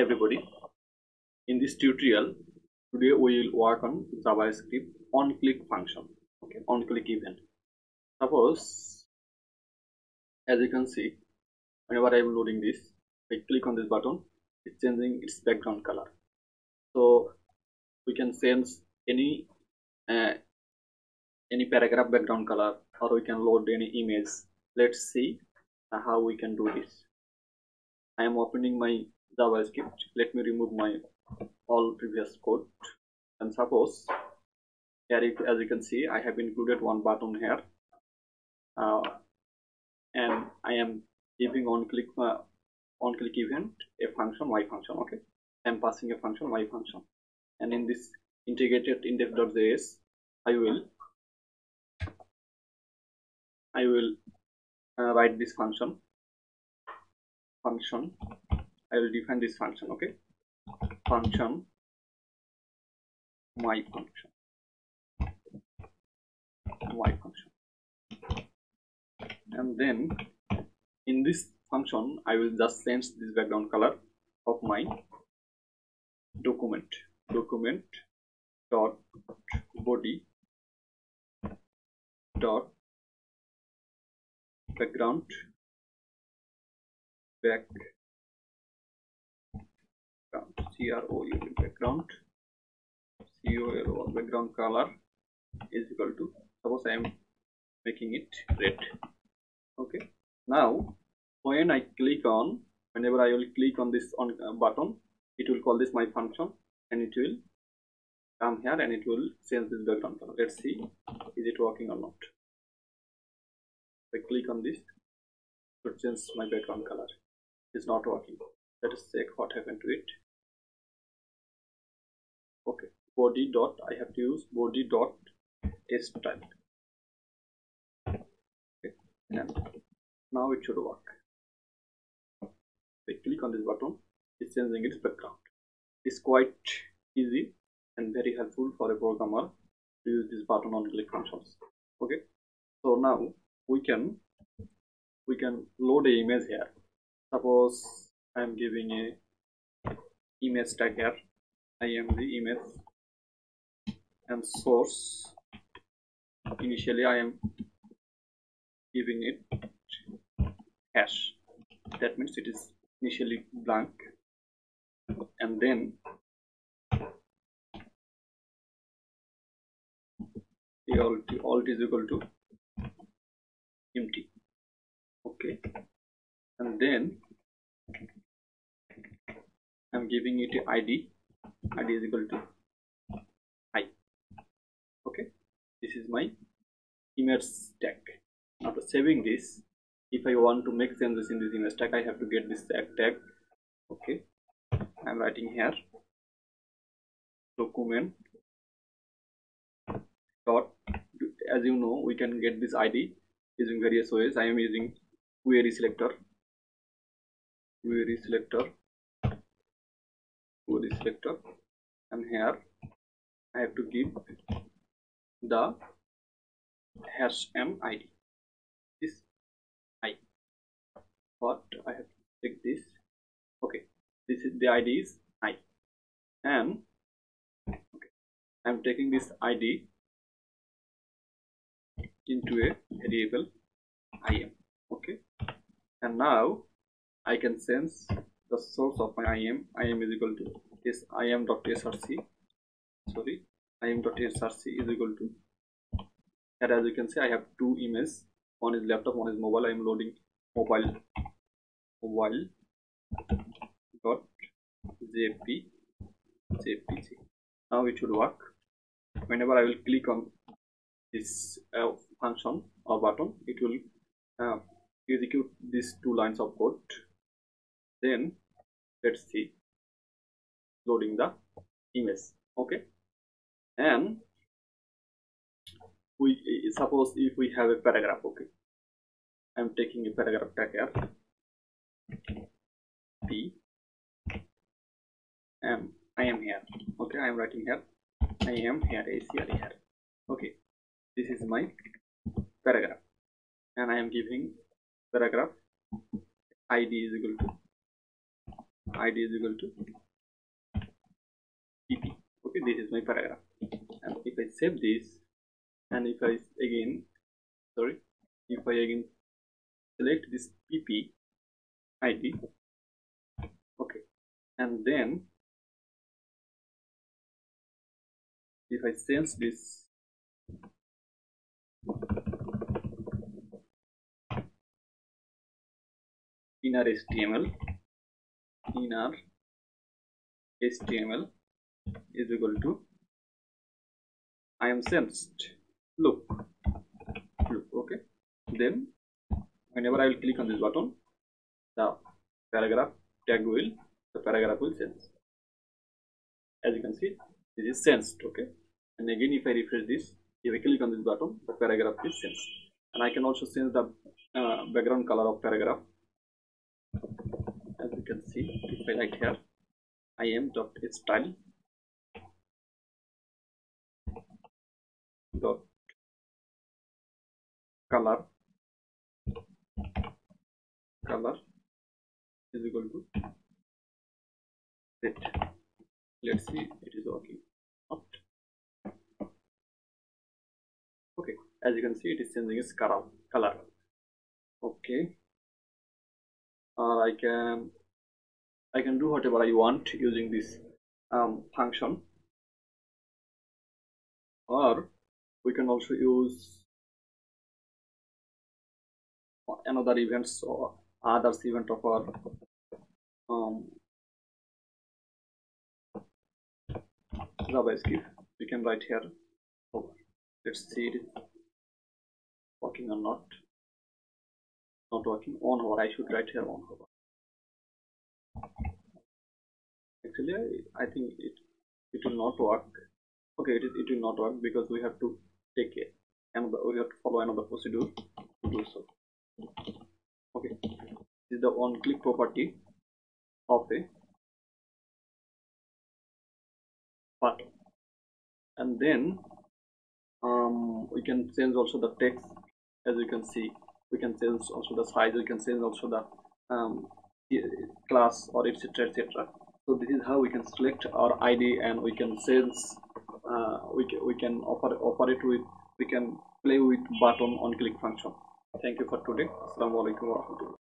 Hi everybody, in this tutorial today we will work on JavaScript on-click function, okay, on-click event. Suppose, as you can see, whenever I am loading this, I click on this button, it's changing its background color. So we can change any paragraph background color, or we can load any image. Let's see how we can do this. I am opening my JavaScript. Let me remove my all previous code, and suppose here, as you can see, I have included one button here, and I am giving on click event a function y function. Okay, I am passing a function y function, and in this integrated index.js, I will write this function. I will define this function, okay, function my function and then in this function I will just change this background color of my document dot body dot background color is equal to, suppose I am making it red. Okay, now whenever I will click on this on button, it will call this my function, and it will come here and it will change this background color. Let's see is it working or not. If I click on this, it will change my background color. It's not working. Let us check what happened to it. Okay, body dot, I have to use body dot style. Okay, and now it should work. I click on this button, it's changing its background. It's quite easy and very helpful for a programmer to use this button on click functions. Okay, so now we can load an image here. Suppose I am giving a image tag here, I am the image, and source, initially I am giving it hash, that means it is initially blank, and then alt is equal to empty. Okay, and then I'm giving it a id is equal to I. Okay, this is my image tag. After saving this, if I want to make changes in this image tag, I have to get this tag. Okay, I'm writing here document dot, as you know, we can get this id using various ways. I am using query selector, and here I have to give the hash m id, this I, but I have to take this. Okay, this is the id is I, and okay, I am taking this id into a variable I am. Okay, and now I can sense the source of my I am is equal to this im.src is equal to, and as you can see I have two images, one is laptop, one is mobile. I am loading mobile dot jpg. Now it should work. Whenever I will click on this function or button, it will execute these two lines of code. Then let's see loading the image. Okay, and we suppose if we have a paragraph. Okay, I'm taking a paragraph tag here, p m, I am here. Okay, I am writing here I am here, ACR here. Okay, this is my paragraph, and I am giving paragraph id is equal to see this is my paragraph. And if I save this, and if I again, sorry, if I again select this PP ID, okay, and then if I change this inner HTML is equal to I am sensed look, okay, then whenever I will click on this button, the paragraph tag will, the paragraph will sense. As you can see, this is sensed, okay. And again, if I refresh this, if I click on this button, the paragraph is sensed. And I can also sense the background color of paragraph. As you can see, if I like here, I am dot style dot color is equal to red. Let's see if it is working. Okay, as you can see, it is changing its color. Okay, or I can do whatever I want using this function, or we can also use another events or others event of our JavaScript. We can write here over. Let's see it working or not. Not working. On over. I should write here on over. Actually, I think it will not work. Okay, it will not work because we have to take another. We have to follow another procedure to do so. Okay, this is the on-click property of a button, and then we can change also the text. As you can see, we can change also the size. We can change also the class or etc, etc. So this is how we can select our ID, and we can change. We can operate with. We can play with button on-click function. Thank you for today. Assalamualaikum warahmatullahi wabarakatuh.